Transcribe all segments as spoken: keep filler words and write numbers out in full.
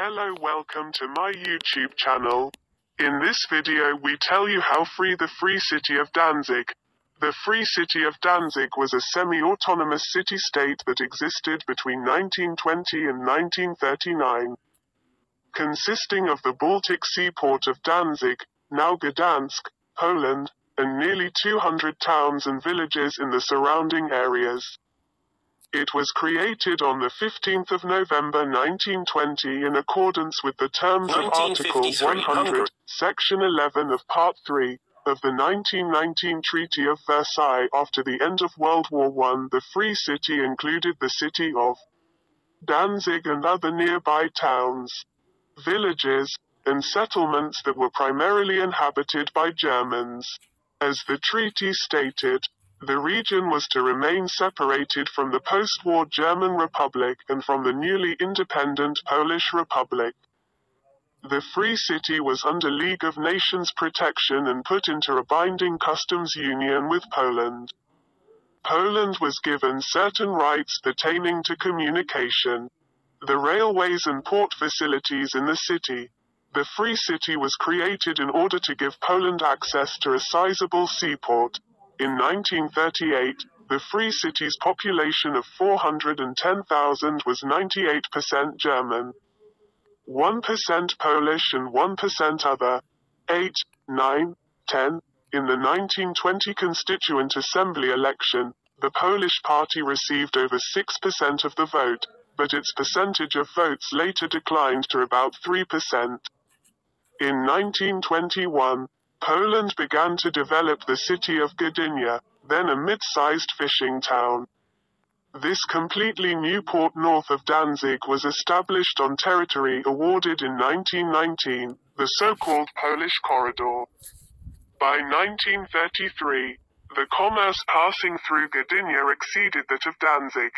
Hello, welcome to my YouTube channel. In this video we tell you how free the Free City of Danzig. The Free City of Danzig was a semi-autonomous city-state that existed between nineteen twenty and nineteen thirty-nine. Consisting of the Baltic seaport of Danzig, now Gdańsk, Poland, and nearly two hundred towns and villages in the surrounding areas. It was created on the fifteenth of November nineteen twenty in accordance with the terms of Article one hundred, Section eleven of Part three, of the nineteen nineteen Treaty of Versailles. After the end of World War One, the Free City included the city of Danzig and other nearby towns, villages, and settlements that were primarily inhabited by Germans. As the treaty stated, the region was to remain separated from the post-war German Republic and from the newly independent Polish Republic. The Free City was under League of Nations protection and put into a binding customs union with Poland. Poland was given certain rights pertaining to communication, the railways and port facilities in the city. The Free City was created in order to give Poland access to a sizable seaport. In nineteen thirty-eight, the Free City's population of four hundred ten thousand was ninety-eight percent German, one percent Polish and one percent other. eight, nine, ten. In the nineteen twenty Constituent Assembly election, the Polish party received over six percent of the vote, but its percentage of votes later declined to about three percent. In nineteen twenty-one, Poland began to develop the city of Gdynia, then a mid-sized fishing town. This completely new port north of Danzig was established on territory awarded in nineteen nineteen, the so-called Polish Corridor. By nineteen thirty-three, the commerce passing through Gdynia exceeded that of Danzig.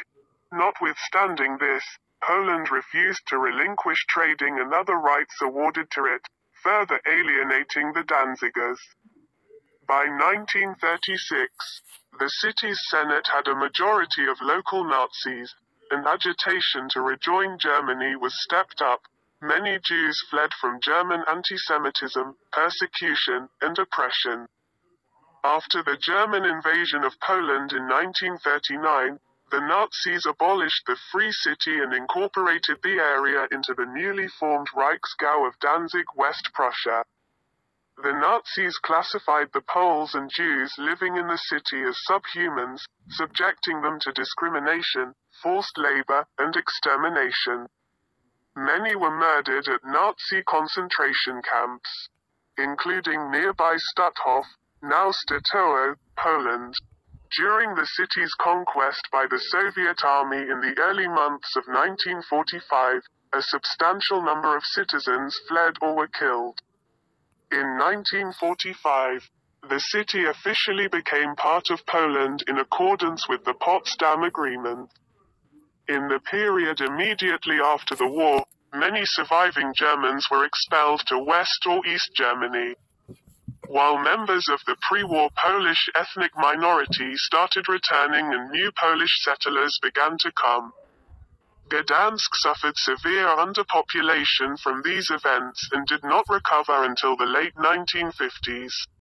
Notwithstanding this, Poland refused to relinquish trading and other rights awarded to it, further alienating the Danzigers. By nineteen thirty-six, the city's Senate had a majority of local Nazis, and agitation to rejoin Germany was stepped up. Many Jews fled from German anti-Semitism, persecution, and oppression. After the German invasion of Poland in nineteen thirty-nine, the Nazis abolished the Free City and incorporated the area into the newly formed Reichsgau of Danzig, West Prussia. The Nazis classified the Poles and Jews living in the city as subhumans, subjecting them to discrimination, forced labor, and extermination. Many were murdered at Nazi concentration camps, including nearby Stutthof, now Sztutowo, Poland. During the city's conquest by the Soviet army in the early months of nineteen forty-five, a substantial number of citizens fled or were killed. In nineteen forty-five, the city officially became part of Poland in accordance with the Potsdam agreement. In the period immediately after the war, many surviving Germans were expelled to West or East Germany, while members of the pre-war Polish ethnic minority started returning and new Polish settlers began to come. Gdańsk suffered severe underpopulation from these events and did not recover until the late nineteen fifties.